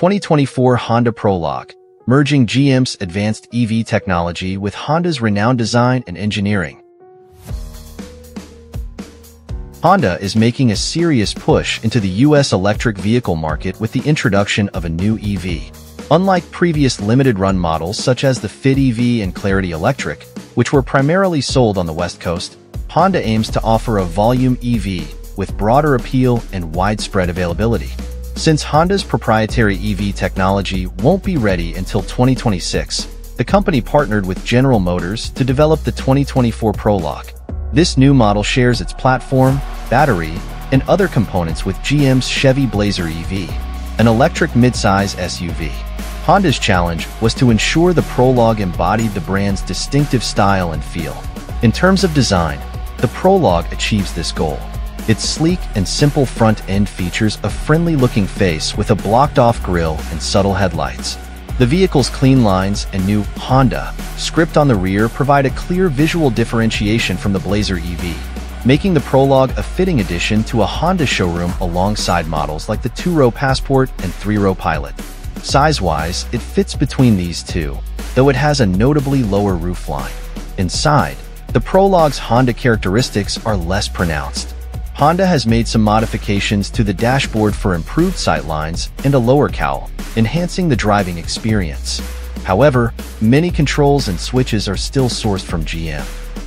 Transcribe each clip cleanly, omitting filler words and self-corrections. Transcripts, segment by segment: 2024 Honda Prologue, merging GM's advanced EV technology with Honda's renowned design and engineering. Honda is making a serious push into the U.S. electric vehicle market with the introduction of a new EV. Unlike previous limited-run models such as the Fit EV and Clarity Electric, which were primarily sold on the West Coast, Honda aims to offer a volume EV with broader appeal and widespread availability. Since Honda's proprietary EV technology won't be ready until 2026, the company partnered with General Motors to develop the 2024 Prologue. This new model shares its platform, battery, and other components with GM's Chevy Blazer EV, an electric midsize SUV. Honda's challenge was to ensure the Prologue embodied the brand's distinctive style and feel. In terms of design, the Prologue achieves this goal. Its sleek and simple front end features a friendly-looking face with a blocked-off grille and subtle headlights. The vehicle's clean lines and new Honda script on the rear provide a clear visual differentiation from the Blazer EV, making the Prologue a fitting addition to a Honda showroom alongside models like the 2-row Passport and 3-row Pilot. Size-wise, it fits between these two, though it has a notably lower roofline. Inside, the Prologue's Honda characteristics are less pronounced. Honda has made some modifications to the dashboard for improved sightlines and a lower cowl, enhancing the driving experience. However, many controls and switches are still sourced from GM.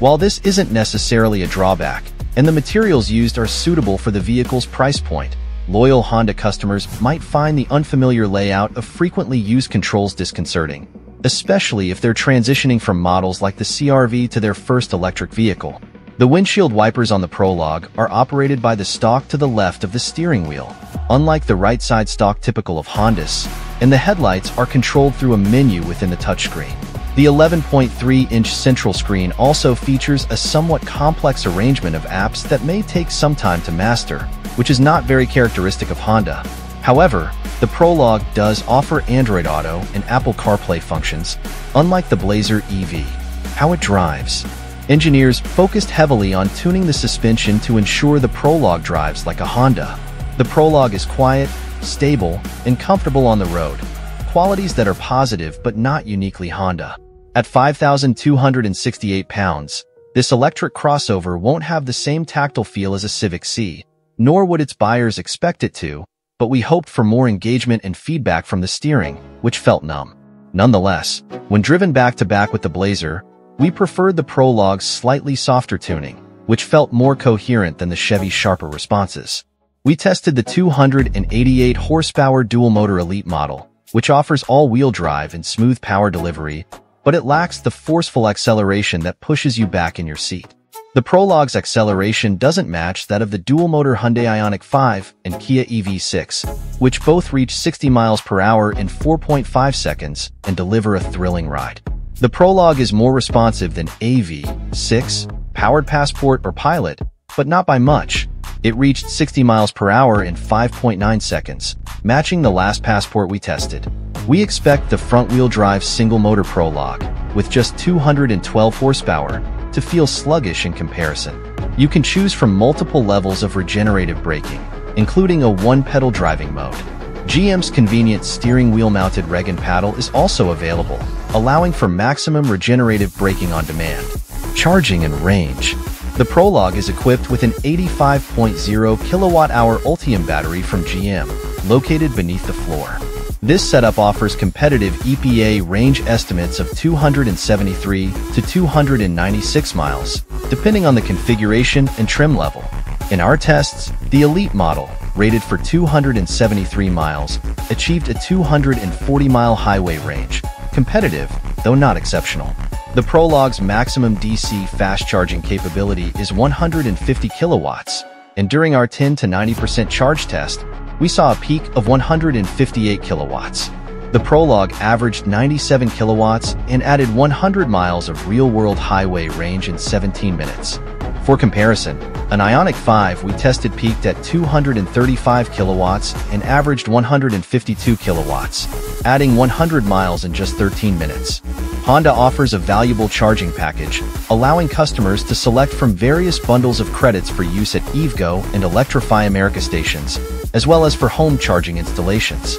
While this isn't necessarily a drawback, and the materials used are suitable for the vehicle's price point, loyal Honda customers might find the unfamiliar layout of frequently used controls disconcerting, especially if they're transitioning from models like the CR-V to their first electric vehicle. The windshield wipers on the Prologue are operated by the stalk to the left of the steering wheel, unlike the right-side stalk typical of Honda's, and the headlights are controlled through a menu within the touchscreen. The 11.3-inch central screen also features a somewhat complex arrangement of apps that may take some time to master, which is not very characteristic of Honda. However, the Prologue does offer Android Auto and Apple CarPlay functions, unlike the Blazer EV. How it drives. Engineers focused heavily on tuning the suspension to ensure the Prologue drives like a Honda. The Prologue is quiet, stable, and comfortable on the road, qualities that are positive but not uniquely Honda. At 5,268 pounds, this electric crossover won't have the same tactile feel as a Civic Si, nor would its buyers expect it to, but we hoped for more engagement and feedback from the steering, which felt numb. Nonetheless, when driven back-to-back with the Blazer, we preferred the Prologue's slightly softer tuning, which felt more coherent than the Chevy's sharper responses. We tested the 288-horsepower dual-motor Elite model, which offers all-wheel drive and smooth power delivery, but it lacks the forceful acceleration that pushes you back in your seat. The Prologue's acceleration doesn't match that of the dual-motor Hyundai Ioniq 5 and Kia EV6, which both reach 60 miles per hour in 4.5 seconds and deliver a thrilling ride. The Prologue is more responsive than EV6, powered Passport or Pilot, but not by much. It reached 60 miles per hour in 5.9 seconds, matching the last Passport we tested. We expect the front-wheel drive single-motor Prologue, with just 212 horsepower, to feel sluggish in comparison. You can choose from multiple levels of regenerative braking, including a one-pedal driving mode. GM's convenient steering wheel-mounted reg and paddle is also available, allowing for maximum regenerative braking on demand. Charging and range. The Prologue is equipped with an 85.0 kilowatt-hour Ultium battery from GM, located beneath the floor. This setup offers competitive EPA range estimates of 273 to 296 miles, depending on the configuration and trim level. In our tests, the Elite model, rated for 273 miles, achieved a 240-mile highway range, competitive, though not exceptional. The Prologue's maximum DC fast charging capability is 150 kilowatts, and during our 10 to 90% charge test, we saw a peak of 158 kilowatts. The Prologue averaged 97 kilowatts and added 100 miles of real-world highway range in 17 minutes. For comparison, an Ioniq 5 we tested peaked at 235 kilowatts and averaged 152 kilowatts, adding 100 miles in just 13 minutes. Honda offers a valuable charging package, allowing customers to select from various bundles of credits for use at EVgo and Electrify America stations, as well as for home charging installations.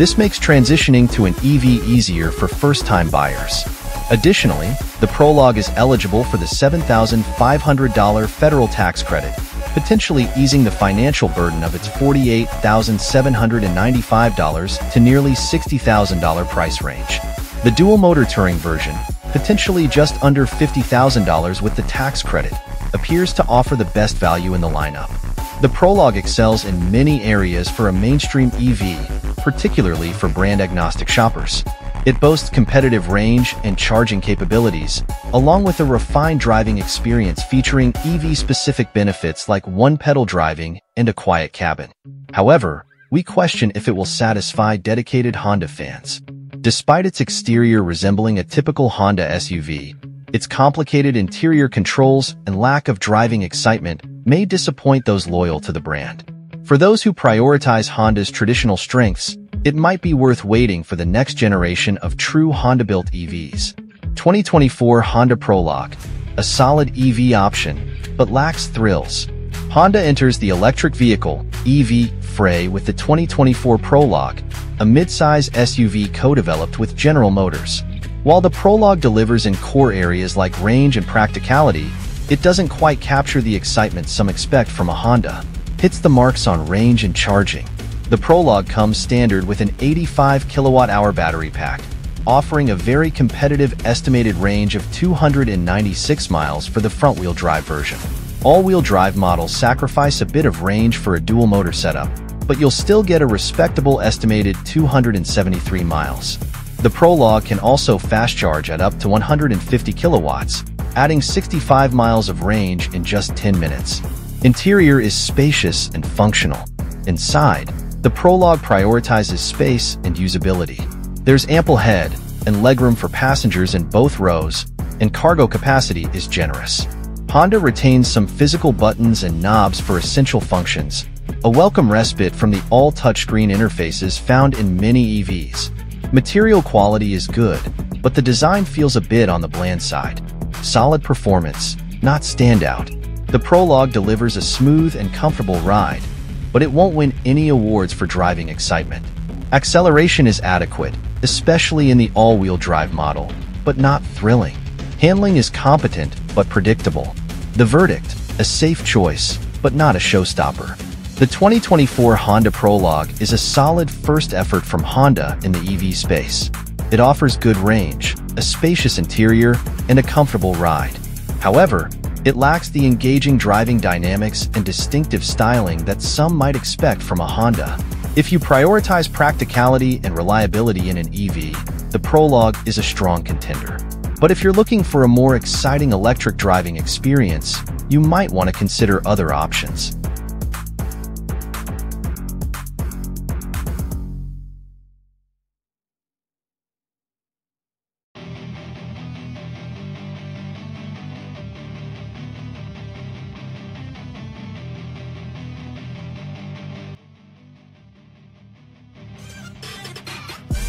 This makes transitioning to an EV easier for first-time buyers. Additionally, the Prologue is eligible for the $7,500 federal tax credit, potentially easing the financial burden of its $48,795 to nearly $60,000 price range. The dual-motor touring version, potentially just under $50,000 with the tax credit, appears to offer the best value in the lineup. The Prologue excels in many areas for a mainstream EV, particularly for brand-agnostic shoppers. It boasts competitive range and charging capabilities, along with a refined driving experience featuring EV-specific benefits like one-pedal driving and a quiet cabin. However, we question if it will satisfy dedicated Honda fans. Despite its exterior resembling a typical Honda SUV, its complicated interior controls and lack of driving excitement may disappoint those loyal to the brand. For those who prioritize Honda's traditional strengths, it might be worth waiting for the next generation of true Honda-built EVs. 2024 Honda Prologue, a solid EV option, but lacks thrills. Honda enters the electric vehicle, EV, fray with the 2024 Prologue, a midsize SUV co-developed with General Motors. While the Prologue delivers in core areas like range and practicality, it doesn't quite capture the excitement some expect from a Honda. Hits the marks on range and charging. The Prologue comes standard with an 85 kilowatt-hour battery pack, offering a very competitive estimated range of 296 miles for the front-wheel drive version. All-wheel drive models sacrifice a bit of range for a dual-motor setup, but you'll still get a respectable estimated 273 miles. The Prologue can also fast charge at up to 150 kilowatts, adding 65 miles of range in just 10 minutes. Interior is spacious and functional. Inside, the Prologue prioritizes space and usability. There's ample head and legroom for passengers in both rows, and cargo capacity is generous. Honda retains some physical buttons and knobs for essential functions, a welcome respite from the all-touchscreen interfaces found in many EVs. Material quality is good, but the design feels a bit on the bland side. Solid performance, not standout. The Prologue delivers a smooth and comfortable ride, but it won't win any awards for driving excitement. Acceleration is adequate, especially in the all-wheel drive model, but not thrilling. Handling is competent, but predictable. The verdict, a safe choice, but not a showstopper. The 2024 Honda Prologue is a solid first effort from Honda in the EV space. It offers good range, a spacious interior, and a comfortable ride. However, it lacks the engaging driving dynamics and distinctive styling that some might expect from a Honda. If you prioritize practicality and reliability in an EV, the Prologue is a strong contender. But if you're looking for a more exciting electric driving experience, you might want to consider other options.